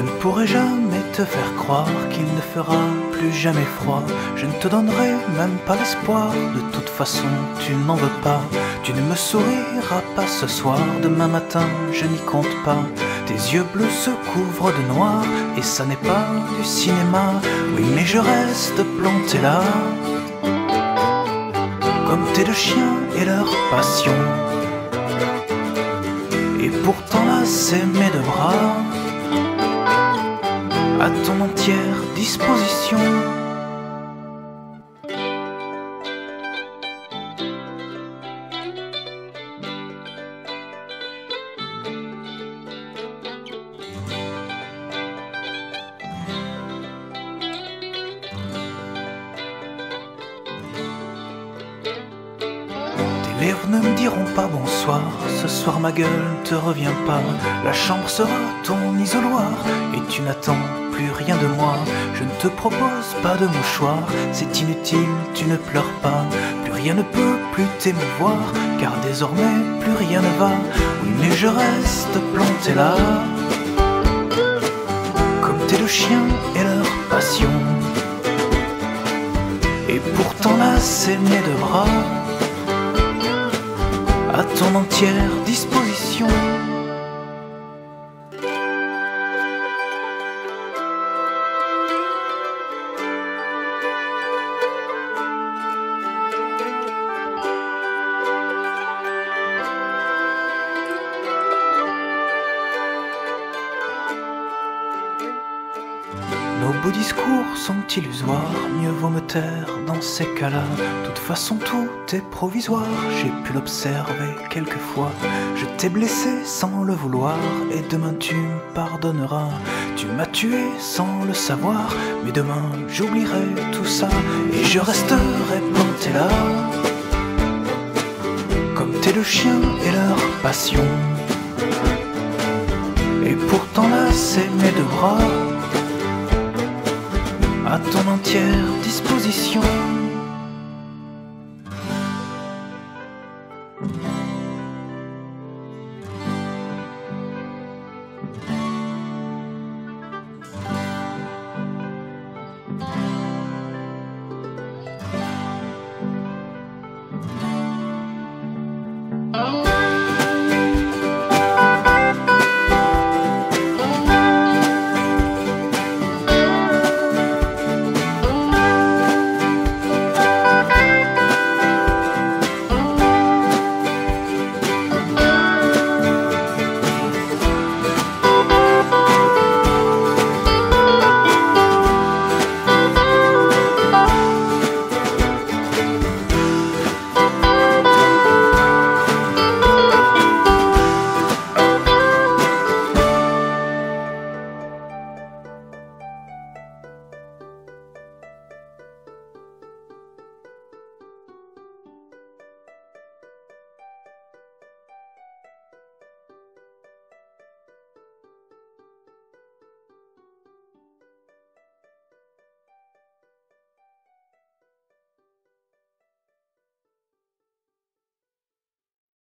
Je ne pourrai jamais te faire croire qu'il ne fera plus jamais froid. Je ne te donnerai même pas l'espoir, de toute façon tu n'en veux pas. Tu ne me souriras pas ce soir, demain matin je n'y compte pas. Tes yeux bleus se couvrent de noir, et ça n'est pas du cinéma. Oui mais je reste planté là, comme tes deux chiens et leur passion. Et pourtant là c'est mes deux bras, à ton entière disposition. Tes lèvres ne me diront pas bonsoir, ce soir ma gueule te revient pas. La chambre sera ton isoloir, et tu n'attends plus rien de moi. Je ne te propose pas de mouchoir, c'est inutile, tu ne pleures pas. Plus rien ne peut plus t'émouvoir, car désormais plus rien ne va. Oui mais je reste planté là, comme tes deux chiens et leur passion. Et pourtant là c'est mes deux bras, à ton entière disposition. Nos beaux discours sont illusoires, mieux vaut me taire dans ces cas-là. De toute façon tout est provisoire, j'ai pu l'observer quelquefois. Je t'ai blessé sans le vouloir, et demain tu me pardonneras. Tu m'as tué sans le savoir, mais demain j'oublierai tout ça. Et je resterai planté là, comme tes deux chiens et leur passion. Et pourtant là c'est mes deux bras, à ton entière disposition.